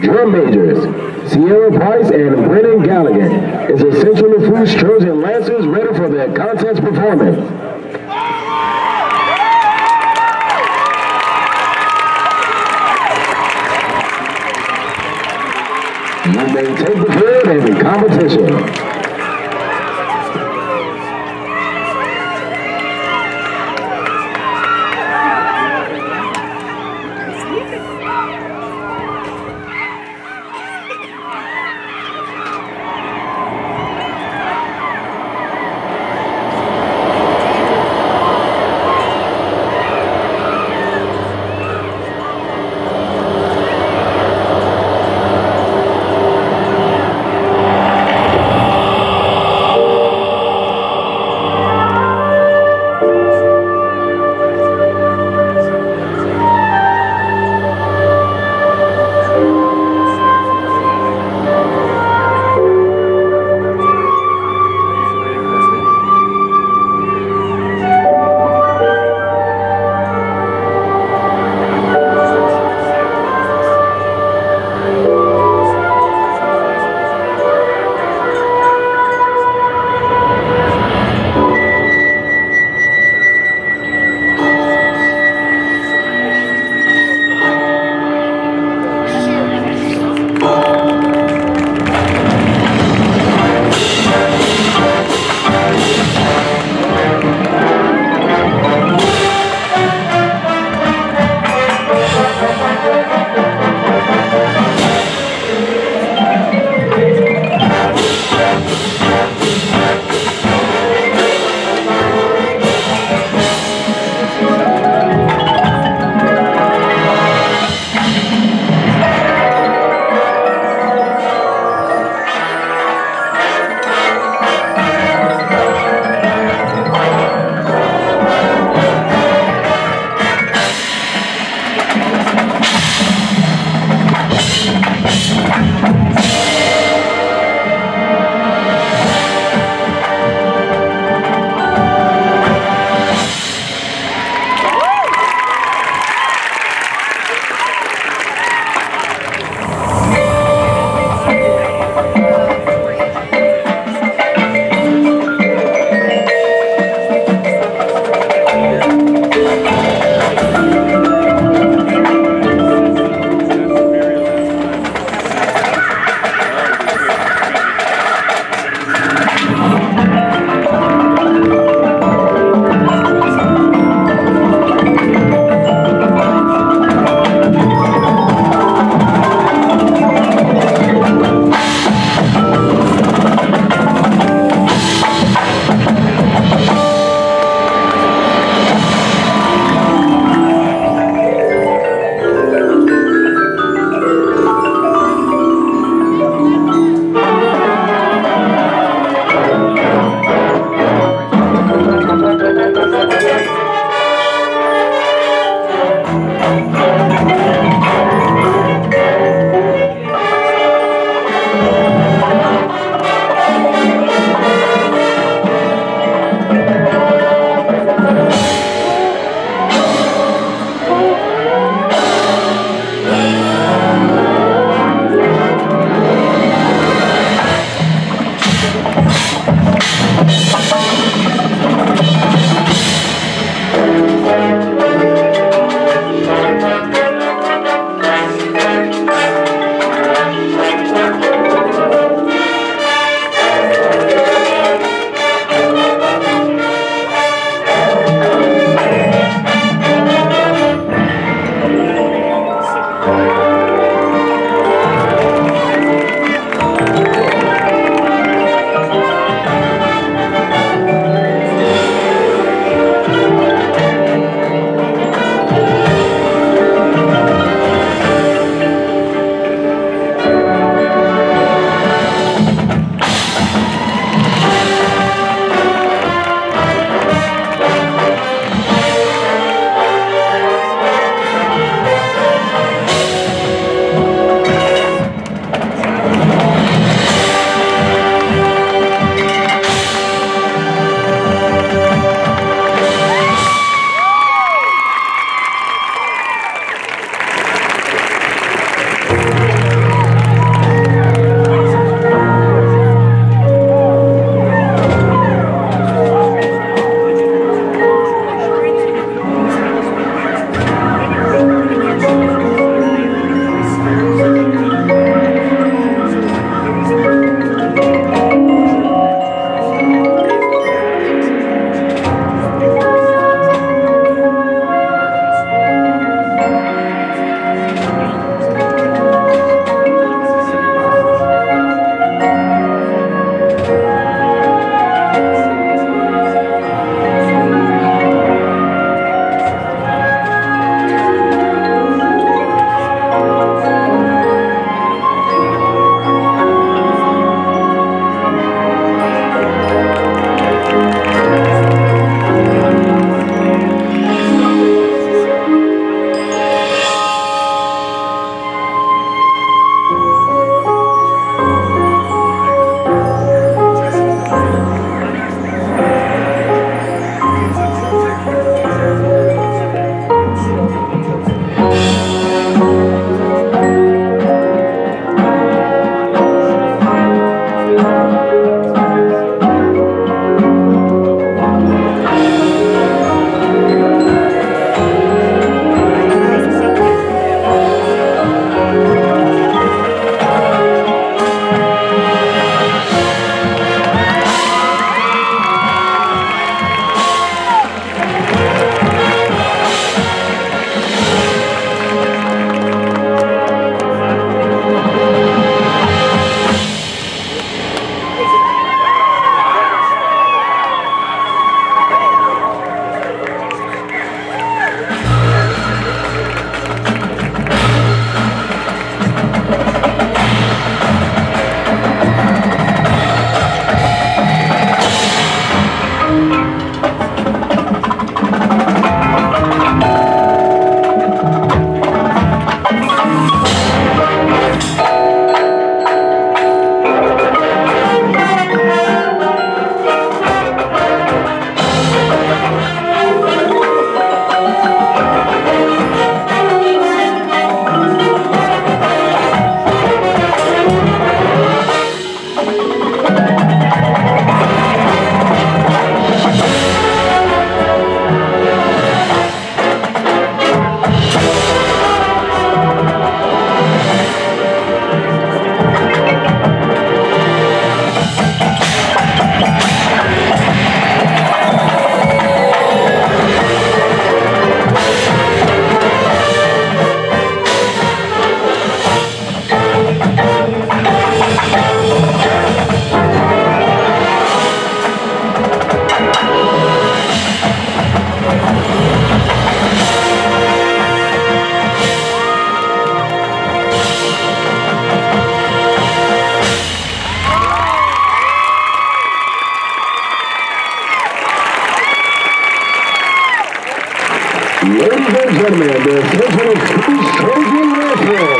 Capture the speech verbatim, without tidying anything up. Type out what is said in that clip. Drum majors, Sierra Price and Brennan Galligan, is the Central Lafourche Trojan Lancers ready for their contest performance. You may take the field in the competition. Ladies and gentlemen, the Central Lafourche High School.